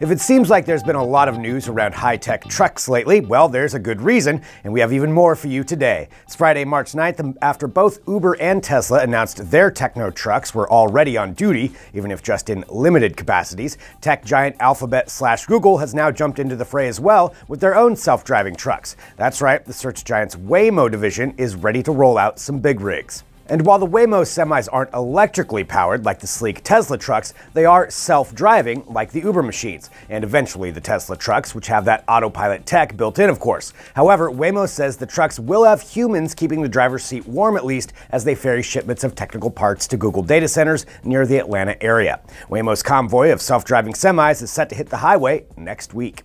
If it seems like there's been a lot of news around high-tech trucks lately, well, there's a good reason, and we have even more for you today. It's Friday, March 9th, after both Uber and Tesla announced their techno trucks were already on duty, even if just in limited capacities. Tech giant Alphabet / Google has now jumped into the fray as well with their own self-driving trucks. That's right, the search giant's Waymo division is ready to roll out some big rigs. And while the Waymo semis aren't electrically powered like the sleek Tesla trucks, they are self-driving like the Uber machines, and eventually the Tesla trucks, which have that autopilot tech built in, of course. However, Waymo says the trucks will have humans keeping the driver's seat warm, at least, as they ferry shipments of technical parts to Google data centers near the Atlanta area. Waymo's convoy of self-driving semis is set to hit the highway next week.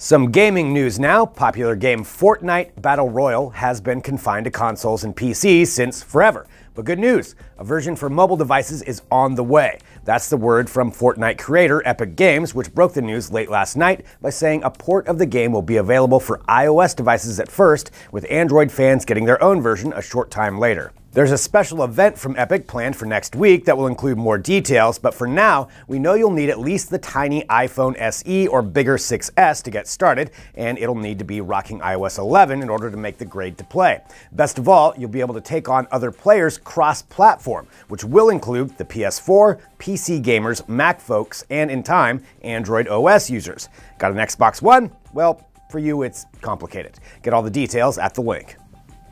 Some gaming news now. Popular game Fortnite Battle Royale has been confined to consoles and PCs since forever. But good news, a version for mobile devices is on the way. That's the word from Fortnite creator Epic Games, which broke the news late last night by saying a port of the game will be available for iOS devices at first, with Android fans getting their own version a short time later. There's a special event from Epic planned for next week that will include more details, but for now, we know you'll need at least the tiny iPhone SE or bigger 6S to get started, and it'll need to be rocking iOS 11 in order to make the grade to play. Best of all, you'll be able to take on other players cross-platform, which will include the PS4, PC gamers, Mac folks, and in time, Android OS users. Got an Xbox One? Well, for you, it's complicated. Get all the details at the link.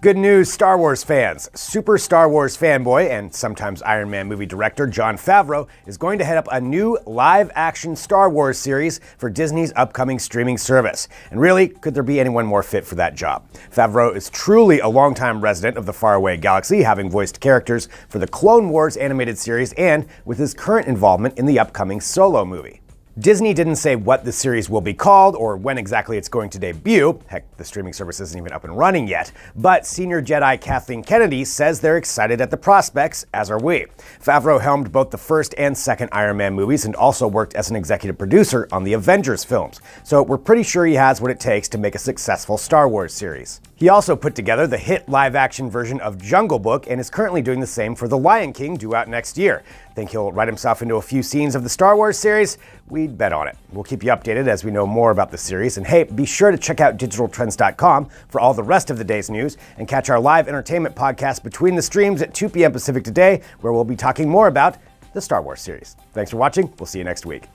Good news, Star Wars fans. Super Star Wars fanboy and sometimes Iron Man movie director Jon Favreau is going to head up a new live-action Star Wars series for Disney's upcoming streaming service. And really, could there be anyone more fit for that job? Favreau is truly a longtime resident of the faraway galaxy, having voiced characters for the Clone Wars animated series and with his current involvement in the upcoming Solo movie. Disney didn't say what the series will be called or when exactly it's going to debut. Heck, the streaming service isn't even up and running yet. But senior Jedi Kathleen Kennedy says they're excited at the prospects, as are we. Favreau helmed both the first and second Iron Man movies and also worked as an executive producer on the Avengers films, so we're pretty sure he has what it takes to make a successful Star Wars series. He also put together the hit live-action version of Jungle Book and is currently doing the same for The Lion King, due out next year. Think he'll write himself into a few scenes of the Star Wars series? We'd bet on it. We'll keep you updated as we know more about the series. And hey, be sure to check out digitaltrends.com for all the rest of the day's news and catch our live entertainment podcast Between the Streams at 2 p.m. Pacific today, where we'll be talking more about the Star Wars series. Thanks for watching. We'll see you next week.